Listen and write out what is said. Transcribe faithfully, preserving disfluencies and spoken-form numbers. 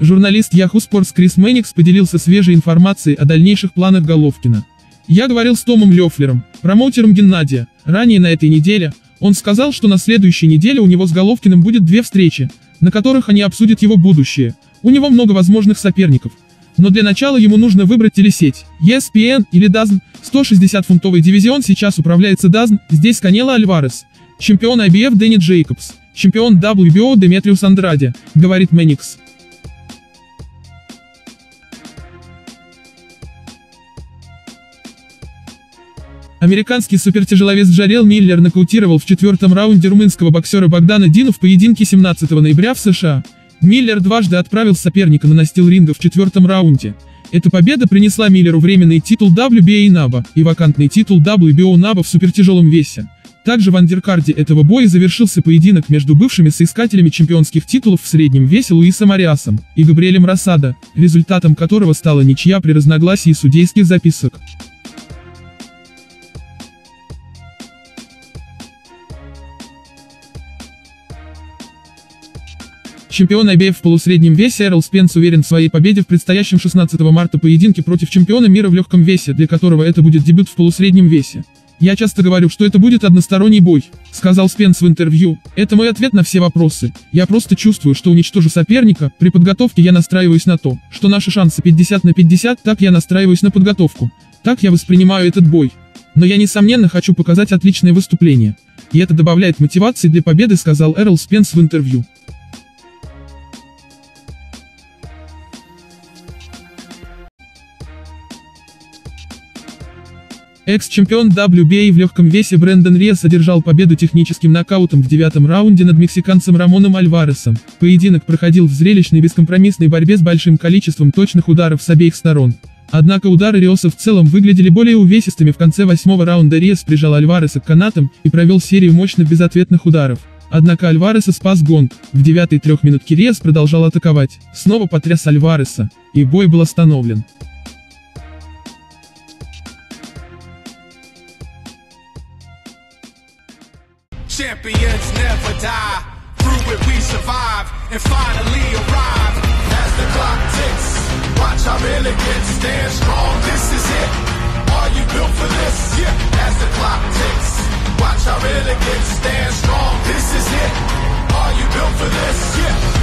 Журналист Yahoo Sports Крис Мэникс поделился свежей информацией о дальнейших планах Головкина. «Я говорил с Томом Лёфлером, промоутером Геннадия, ранее на этой неделе. Он сказал, что на следующей неделе у него с Головкиным будет две встречи, на которых они обсудят его будущее. У него много возможных соперников. Но для начала ему нужно выбрать телесеть, и эс пи эн или дазн, сто шестидесятифунтовый дивизион сейчас управляется дазн, здесь Канело Альварес, чемпион ай би эф Дэнни Джейкобс, чемпион дабл ю би о Деметриус Андради», — говорит Мэникс. Американский супертяжеловес Джарел Миллер нокаутировал в четвертом раунде румынского боксера Богдана Дину в поединке семнадцатого ноября в США. Миллер дважды отправил соперника на настил ринга в четвертом раунде. Эта победа принесла Миллеру временный титул дабл ю би эй и Наба и вакантный титул дабл ю би о Наба в супертяжелом весе. Также в андеркарде этого боя завершился поединок между бывшими соискателями чемпионских титулов в среднем весе Луисом Ариасом и Габриэлем Росадо, результатом которого стала ничья при разногласии судейских записок. Чемпион ай би эф в полусреднем весе Эррол Спенс уверен в своей победе в предстоящем шестнадцатого марта поединке против чемпиона мира в легком весе, для которого это будет дебют в полусреднем весе. «Я часто говорю, что это будет односторонний бой», — сказал Спенс в интервью. «Это мой ответ на все вопросы. Я просто чувствую, что уничтожу соперника, при подготовке я настраиваюсь на то, что наши шансы пятьдесят на пятьдесят, так я настраиваюсь на подготовку. Так я воспринимаю этот бой. Но я, несомненно, хочу показать отличное выступление. И это добавляет мотивации для победы», — сказал Эррол Спенс в интервью. Экс-чемпион дабл ю би эй в легком весе Брэндон Риос одержал победу техническим нокаутом в девятом раунде над мексиканцем Рамоном Альваресом. Поединок проходил в зрелищной бескомпромиссной борьбе с большим количеством точных ударов с обеих сторон. Однако удары Риоса в целом выглядели более увесистыми. В конце восьмого раунда Риос прижал Альвареса к канатам и провел серию мощных безответных ударов. Однако Альвареса спас гонг. В девятой трехминутке Риос продолжал атаковать, снова потряс Альвареса, и бой был остановлен. Champions never die, through it we survive, and finally arrive, as the clock ticks, watch how really gets, stand strong, this is it, are you built for this, yeah, as the clock ticks, watch how really gets, stand strong, this is it, are you built for this, yeah.